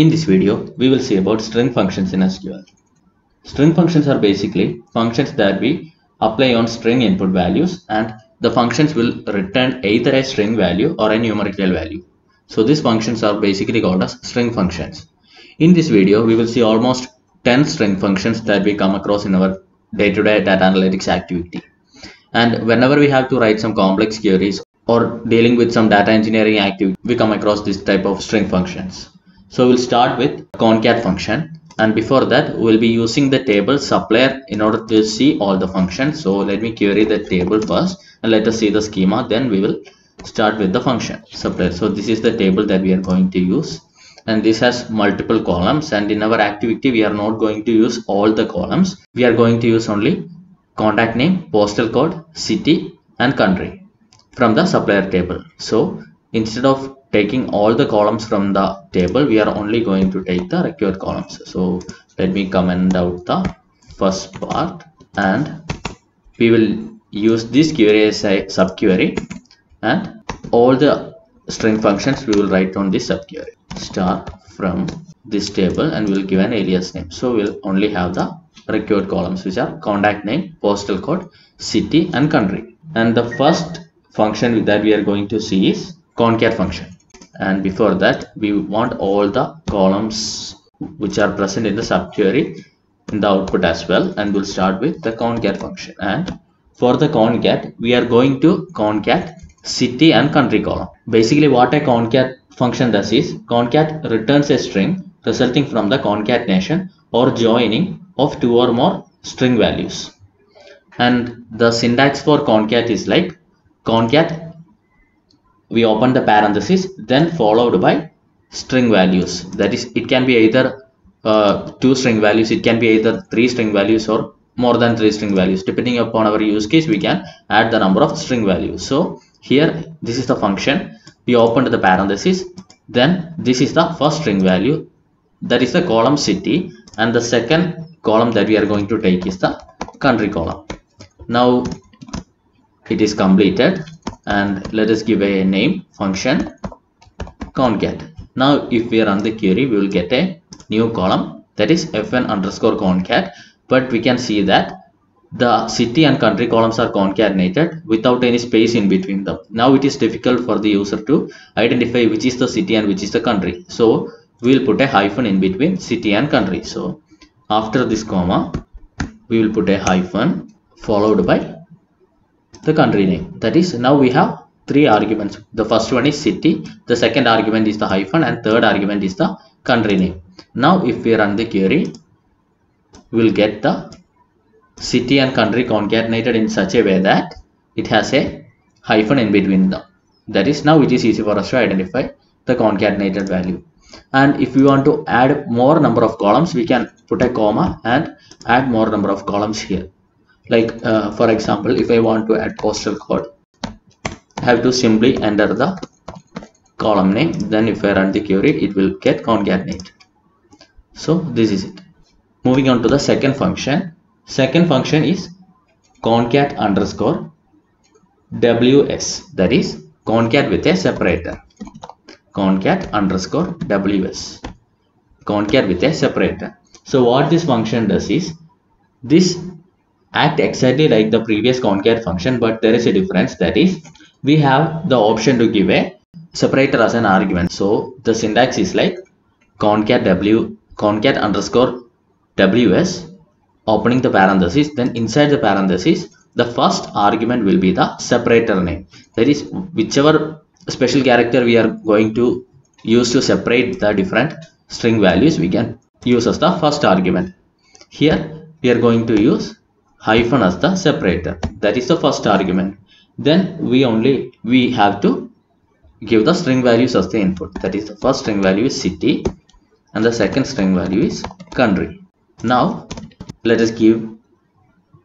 In this video, we will see about string functions in SQL. String functions are basically functions that we apply on string input values, and the functions will return either a string value or a numerical value. So these functions are basically called as string functions. In this video, we will see almost 10 string functions that we come across in our day-to-day data analytics activity. And whenever we have to write some complex queries or dealing with some data engineering activity, we come across this type of string functions. So we'll start with CONCAT function, and before that we'll be using the table supplier in order to see all the functions. So let me query the table first and let us see the schema, then we will start with the function supplier. So this is the table that we are going to use, and this has multiple columns, and in our activity we are not going to use all the columns. We are going to use only contact name, postal code, city and country from the supplier table. So instead of taking all the columns from the table, we are only going to take the required columns. So let me comment out the first part, and we will use this query as a subquery, and all the string functions we will write on this subquery. Start from this table and we'll give an alias name. So we'll only have the required columns, which are contact name, postal code, city and country. And the first function that we are going to see is CONCAT function. And before that, we want all the columns which are present in the subquery in the output as well, and we'll start with the CONCAT function. And for the CONCAT, we are going to CONCAT city and country column. Basically, what a CONCAT function does is CONCAT returns a string resulting from the concatenation or joining of two or more string values. And the syntax for CONCAT is like CONCAT, we open the parenthesis, then followed by string values. That is, it can be either two string values, it can be either three string values or more than three string values. Depending upon our use case, we can add the number of string values. So here, this is the function. We opened the parenthesis, then this is the first string value, that is the column city, and the second column that we are going to take is the country column. Now it is completed, and let us give a name function CONCAT. Now if we run the query, we will get a new column, that is FN underscore CONCAT, but we can see that the city and country columns are concatenated without any space in between them. Now it is difficult for the user to identify which is the city and which is the country. So we will put a hyphen in between city and country. So after this comma, we will put a hyphen followed by the country name. That is, now we have three arguments. The first one is city, the second argument is the hyphen, and third argument is the country name. Now if we run the query, we will get the city and country concatenated in such a way that it has a hyphen in between them. That is, now it is easy for us to identify the concatenated value. And if we want to add more number of columns, we can put a comma and add more number of columns here. Like for example, if I want to add postal code, I have to simply enter the column name. Then if I run the query, it will get concatenated. So this is it. Moving on to the second function. Second function is concat underscore WS. That is concat with a separator. Concat underscore WS. Concat with a separator. So what this function does is, this act exactly like the previous concat function, but there is a difference. That is, we have the option to give a separator as an argument. So the syntax is like concat underscore ws, opening the parenthesis, then inside the parenthesis the first argument will be the separator name. That is, whichever special character we are going to use to separate the different string values, we can use as the first argument. Here we are going to use hyphen as the separator. That is the first argument. Then we have to give the string values as the input. That is, the first string value is city and the second string value is country. Now let us give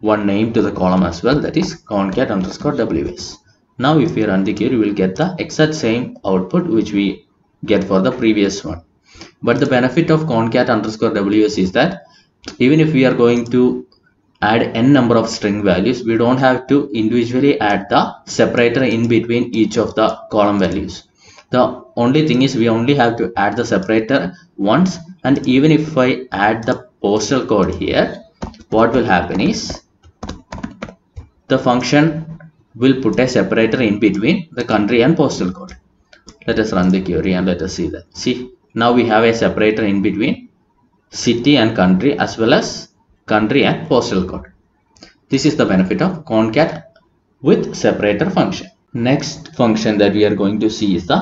one name to the column as well, that is concat underscore ws. Now if we run the query, we will get the exact same output which we get for the previous one. But the benefit of concat underscore ws is that even if we are going to add n number of string values, we don't have to individually add the separator in between each of the column values. The only thing is we only have to add the separator once, and even if I add the postal code here, what will happen is the function will put a separator in between the country and postal code. Let us run the query and let us see that. See, now we have a separator in between city and country, as well as country and postal code. This is the benefit of CONCAT with separator function. Next function that we are going to see is the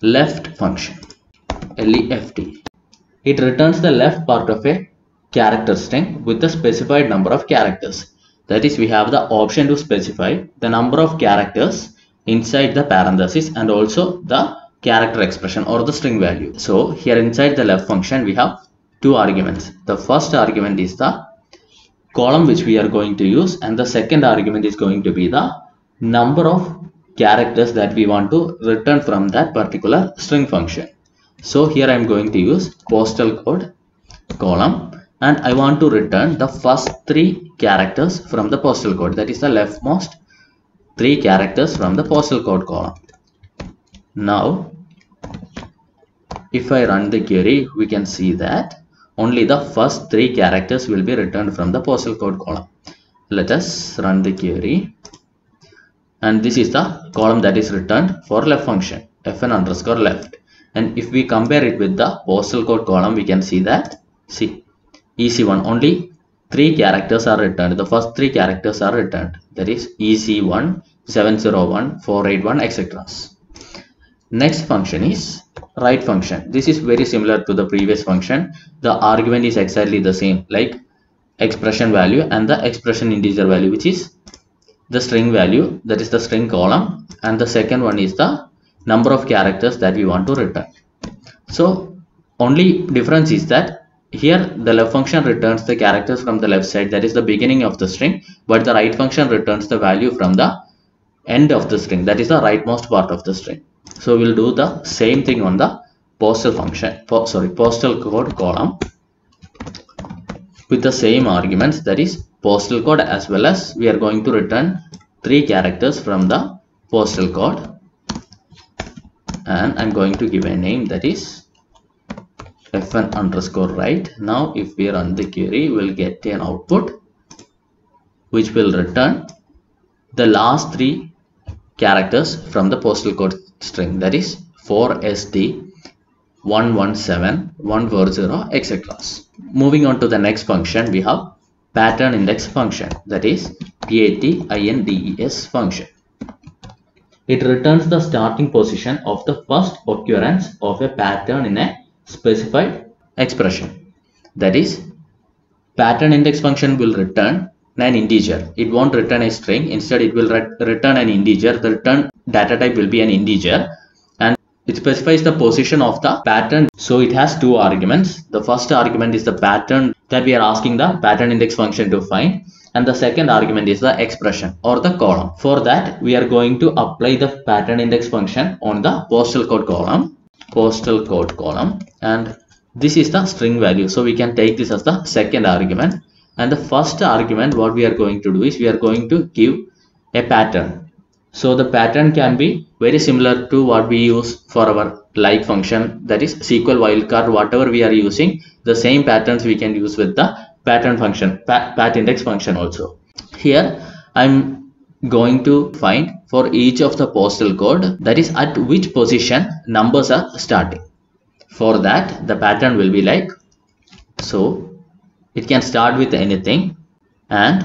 left function, LEFT. It returns the left part of a character string with the specified number of characters. That is, we have the option to specify the number of characters inside the parenthesis and also the character expression or the string value. So here inside the left function we have two arguments. The first argument is the column which we are going to use, and the second argument is going to be the number of characters that we want to return from that particular string function. So here I am going to use postal code column, and I want to return the first three characters from the postal code, that is the leftmost three characters from the postal code column. Now if I run the query, we can see that only the first three characters will be returned from the postal code column. Let us run the query, and this is the column that is returned for left function, fn_left. And if we compare it with the postal code column, we can see that, see, easy one, only three characters are returned, the first three characters are returned, that is EC1, 701, 481, etc. Next function is right function. This is very similar to the previous function. The argument is exactly the same, like expression value and the expression integer value, which is the string value, that is the string column, and the second one is the number of characters that we want to return. So only difference is that here the left function returns the characters from the left side, that is the beginning of the string, but the right function returns the value from the end of the string, that is the rightmost part of the string. So we'll do the same thing on the postal code column with the same arguments, that is postal code, as well as we are going to return three characters from the postal code, and I'm going to give a name, that is fn_right. Now if we run the query, we'll get an output which will return the last three characters from the postal code string, that is 4SD 117 140, etc. Moving on to the next function, we have pattern index function, that is PATINDEX function. It returns the starting position of the first occurrence of a pattern in a specified expression. That is, pattern index function will return an integer. It won't return a string. Instead, it will return an integer. The return data type will be an integer, and it specifies the position of the pattern. So it has two arguments. The first argument is the pattern that we are asking the pattern index function to find, and the second argument is the expression or the column. For that, we are going to apply the pattern index function on the postal code column, and this is the string value, so we can take this as the second argument. And the first argument, what we are going to do is we are going to give a pattern. So the pattern can be very similar to what we use for our like function, that is SQL wildcard, whatever we are using, the same patterns we can use with the pattern function, patindex function also. Here I'm going to find for each of the postal code, that is at which position numbers are starting. For that, the pattern will be like, so it can start with anything, and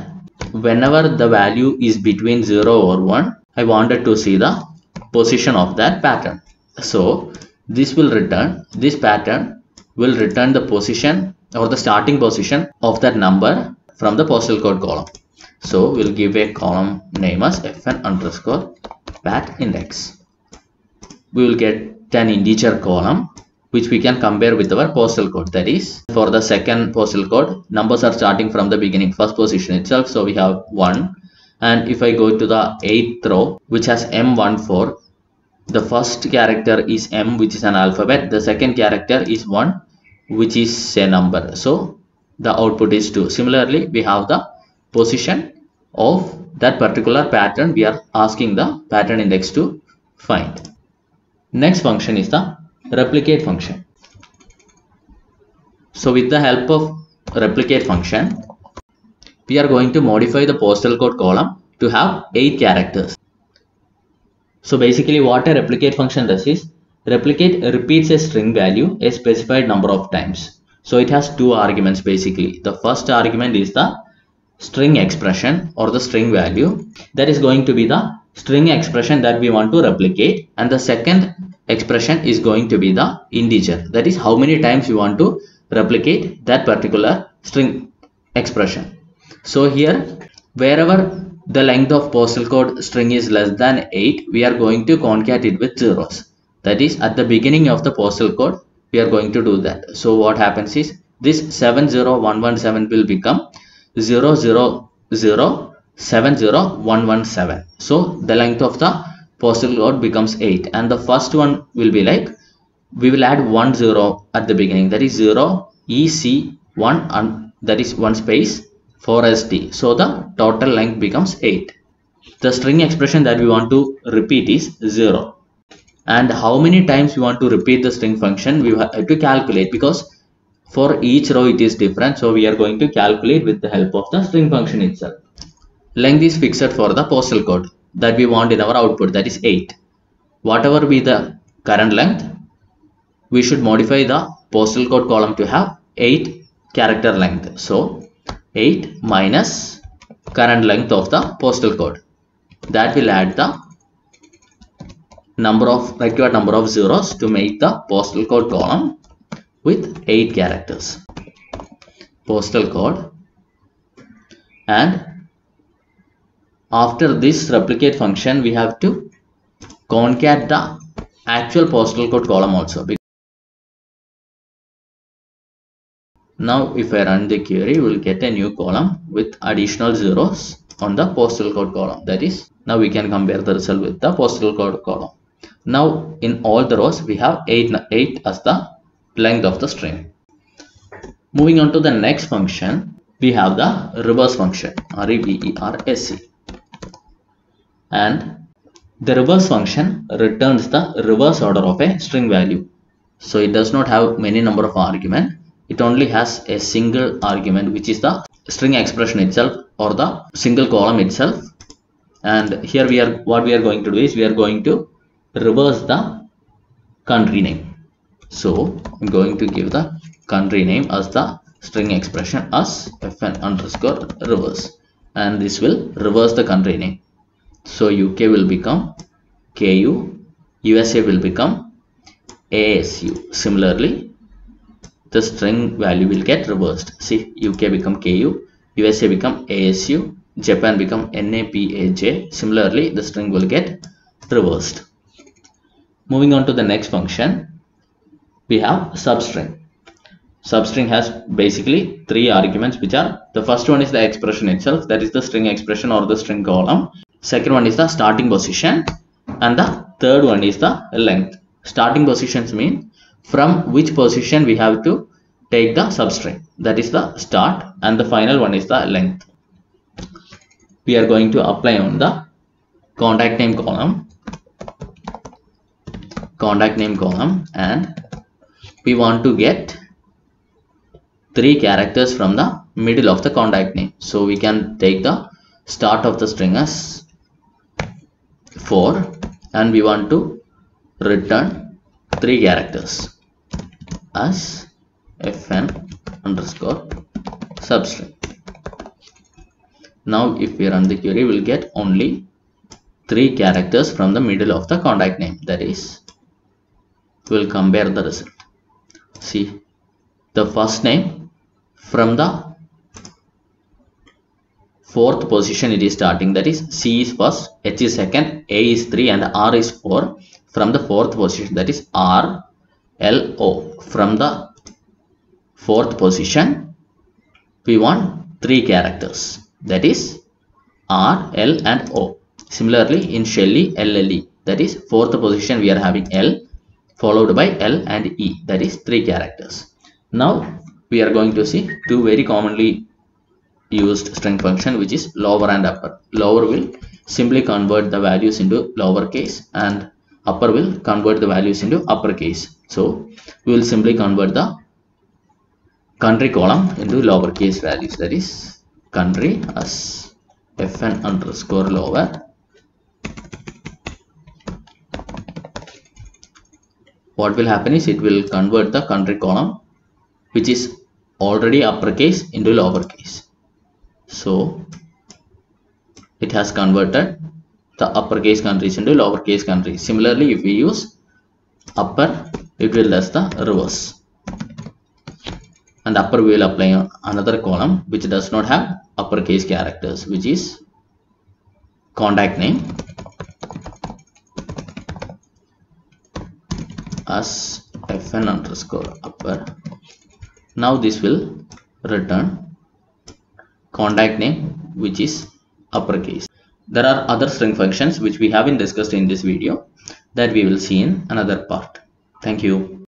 whenever the value is between 0 or 1, I wanted to see the position of that pattern. So this pattern will return the position or the starting position of that number from the postal code column. So we'll give a column name as fn_patindex. We will get an integer column which we can compare with our postal code. That is, for the second postal code, numbers are starting from the beginning, first position itself. So we have 1, and if I go to the 8th row, which has M14, the first character is M, which is an alphabet, the second character is 1, which is a number, so the output is 2. Similarly, we have the position of that particular pattern we are asking the pattern index to find. Next function is the replicate function. So with the help of replicate function, we are going to modify the postal code column to have 8 characters. So basically what a replicate function does is, replicate repeats a string value a specified number of times. So it has two arguments basically. The first argument is the string expression or the string value. That is going to be the string expression that we want to replicate, and the second expression is going to be the integer. That is how many times we want to replicate that particular string expression. So here, wherever the length of postal code string is less than 8, we are going to concat it with zeros. That is, at the beginning of the postal code, we are going to do that. So what happens is, this 70117 will become 000070117. So the length of the postal code becomes 8, and the first one will be like, we will add 10 at the beginning, that is 0 EC1, and that is one space for ST. So the total length becomes 8. The string expression that we want to repeat is 0. And how many times we want to repeat the string function, we have to calculate, because for each row it is different. So we are going to calculate with the help of the string function itself. Length is fixed for the postal code that we want in our output, that is 8. Whatever be the current length, we should modify the postal code column to have 8 character length. So 8 minus current length of the postal code, that will add the number of required number of zeros to make the postal code column with 8 characters. Postal code, and after this replicate function we have to concat the actual postal code column also. Now if I run the query, we will get a new column with additional zeros on the postal code column. That is, now we can compare the result with the postal code column. Now in all the rows we have 8 as the length of the string. Moving on to the next function, we have the reverse function, REVERSE, and the reverse function returns the reverse order of a string value. So it does not have many number of arguments. It only has a single argument, which is the string expression itself or the single column itself. And here we are, what we are going to do is, we are going to reverse the country name. So I'm going to give the country name as the string expression as fn underscore reverse, and this will reverse the country name. So UK will become KU, USA will become ASU. Similarly, the string value will get reversed. See, UK become KU, USA become ASU, Japan become NAPAJ. Similarly, the string will get reversed. Moving on to the next function, we have substring. Substring has basically 3 arguments, which are, the first one is the expression itself, that is the string expression or the string column. Second one is the starting position, and the third one is the length. Starting positions mean from which position we have to take the substring, that is the start, and the final one is the length. We are going to apply on the contact name column, and we want to get 3 characters from the middle of the contact name. So we can take the start of the string as 4, and we want to return 3 characters as fn underscore substring. Now if we run the query, we will get only 3 characters from the middle of the contact name. That is, we will compare the result. See, the first name from the 4th position it is starting, that is C is first, H is second, A is 3, and R is 4 from the 4th position, that is R L O. From the 4th position we want 3 characters, that is R, L and O. Similarly in Shelly, LLE, that is 4th position we are having L followed by L and E, that is 3 characters. Now we are going to see two very commonly used string function, which is lower and upper. Lower will simply convert the values into lowercase, and upper will convert the values into uppercase. So we will simply convert the country column into lowercase values, that is country as fn underscore lower . What will happen is it will convert the country column which is already uppercase into lowercase. So it has converted the uppercase countries into lowercase countries. Similarly, if we use upper, it will does the reverse, and upper we will apply on another column which does not have uppercase characters, which is contact name as fn underscore upper. Now this will return contact name which is uppercase. There are other string functions which we haven't discussed in this video that we will see in another part. Thank you.